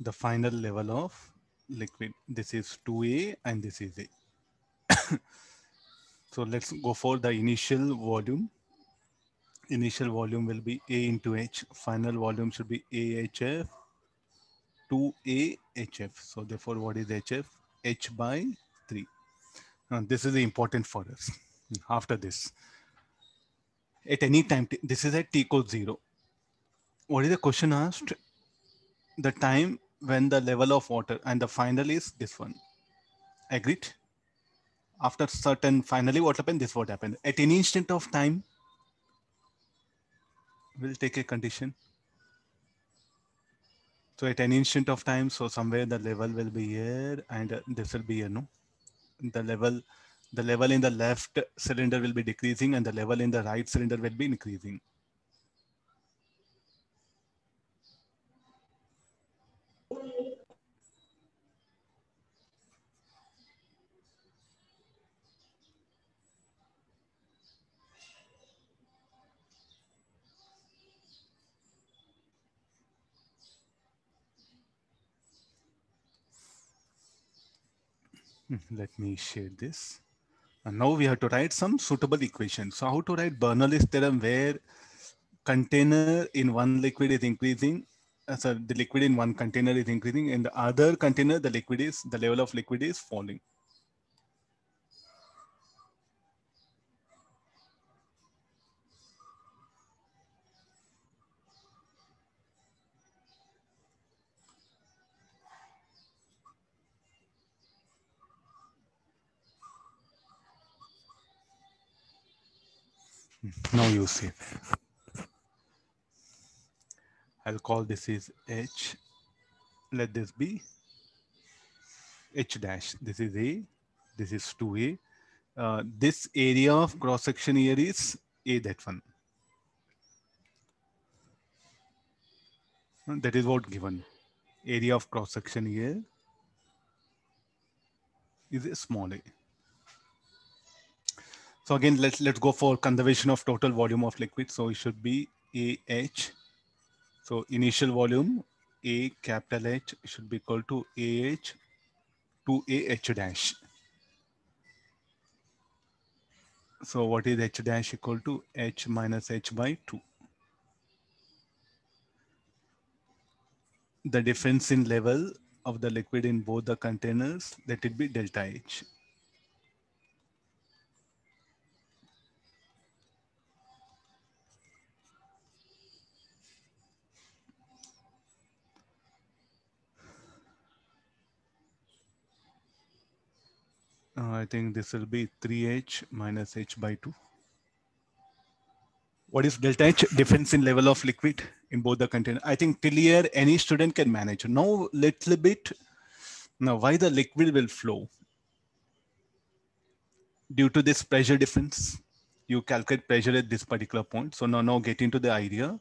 the final level of liquid. This is 2A and this is A. So let's go for the initial volume. Initial volume will be A into H. Final volume should be AHF, 2AHF. So therefore, what is HF? H by 3. Now this is important for us. After this, at any time, this is at t equals 0. What is the question asked? The time when the level of water, and the final is this one. Agreed? After certain, finally what happened? This what happened. At any instant of time, we'll take a condition. So at any instant of time, so somewhere the level will be here and this will be here, no? The level in the left cylinder will be decreasing and the level in the right cylinder will be increasing. Let me share this. And now we have to write some suitable equations. So how to write Bernoulli's theorem where container in one liquid is increasing. So the liquid in one container is increasing. In the other container, the level of liquid is falling. Now you see, I'll call this is H. Let this be H dash. This is A, this is 2A. This area of cross section here is A, that one. And that is what given. Area of cross section here is a small a. So again, let's go for conservation of total volume of liquid. So it should be AH. So initial volume, A capital H should be equal to AH to AH dash. So what is H dash? Equal to H minus H by 2. The difference in level of the liquid in both the containers, let it be delta H. I think this will be 3H minus H by 2. What is delta H? Difference in level of liquid in both the containers. I think till here, any student can manage. Now, little bit. Now, why the liquid will flow? Due to this pressure difference, you calculate pressure at this particular point. So now get into the idea.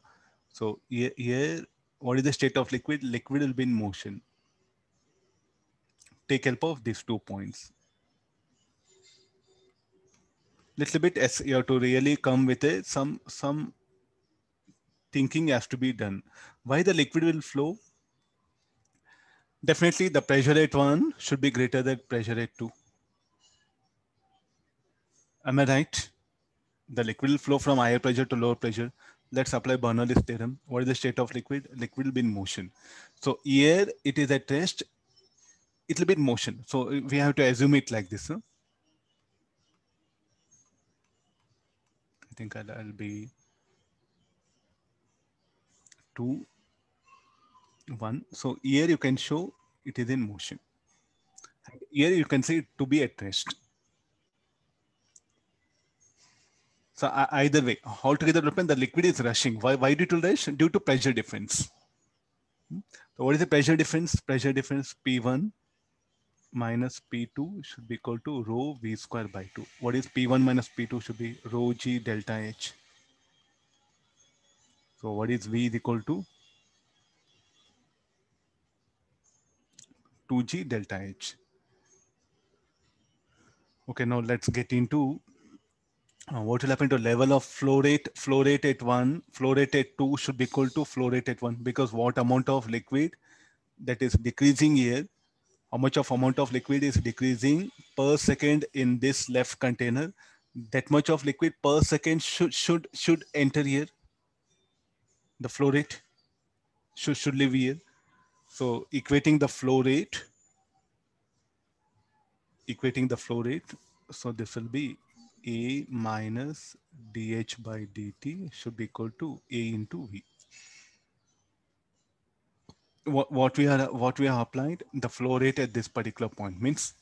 So here, what is the state of liquid? Liquid will be in motion. Take help of these 2 points. Little bit as you have to really come with it, some thinking has to be done. Why the liquid will flow? Definitely the pressure at 1 should be greater than pressure at 2. Am I right? The liquid will flow from higher pressure to lower pressure. Let's apply Bernoulli's theorem. What is the state of liquid? Liquid will be in motion. So here it is at rest. It will be in motion. So we have to assume it like this. Huh? I think I'll be 2, 1. So here you can show it is in motion. Here you can say it to be at rest. So either way, altogether the liquid is rushing. Why due to rush? Due to pressure difference. So what is the pressure difference? Pressure difference P1 minus P2 should be equal to rho V square by 2. What is P1 minus P2? Should be rho G delta H. So what is V is equal to? 2G delta H. Okay, now let's get into what will happen to level of flow rate. Flow rate at 1, flow rate at 2 should be equal to flow rate at 1, because what amount of liquid that is decreasing here. How much of amount of liquid is decreasing per second in this left container? That much of liquid per second should enter here. The flow rate should live here. So equating the flow rate. So this will be A minus dH by dt should be equal to A into V. What we are applied, the flow rate at this particular point means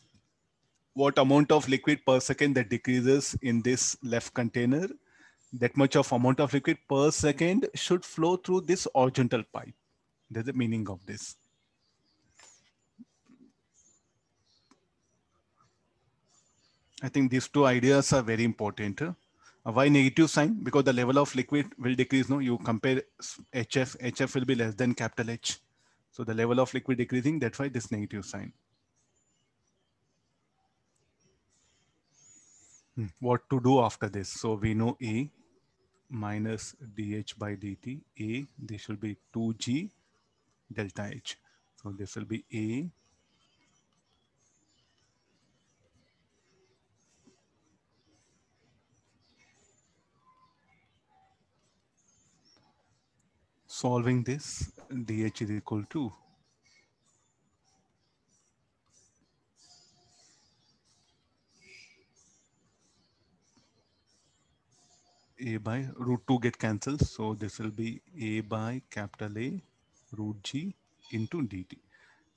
what amount of liquid per second that decreases in this left container, that much of amount of liquid per second should flow through this horizontal pipe. That's the meaning of this. I think these two ideas are very important. Why negative sign? Because the level of liquid will decrease. No, you compare HF. HF will be less than capital H. So the level of liquid decreasing, that's why this negative sign. What to do after this? So we know A minus dH by dt. A, this should be 2G delta H. So this will be A solving this, dH is equal to A by root 2 get cancelled. So this will be A by capital A root G into dt.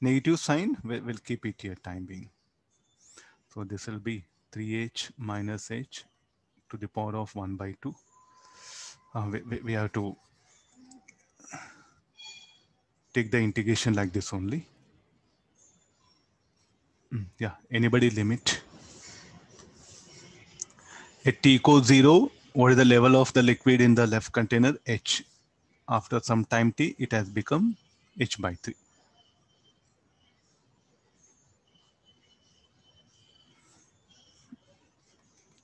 Negative sign, we'll keep it here time being. So this will be 3H minus H to the power of 1 by 2. We have to take the integration like this only. Yeah, anybody limit? At t equals 0, what is the level of the liquid in the left container? H. After some time t, it has become H by 3.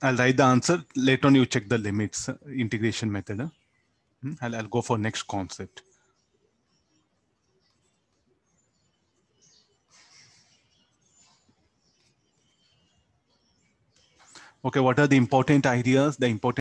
I'll write the answer. Later on, you check the limits, integration method. I'll go for next concept. Okay, what are the important ideas? The important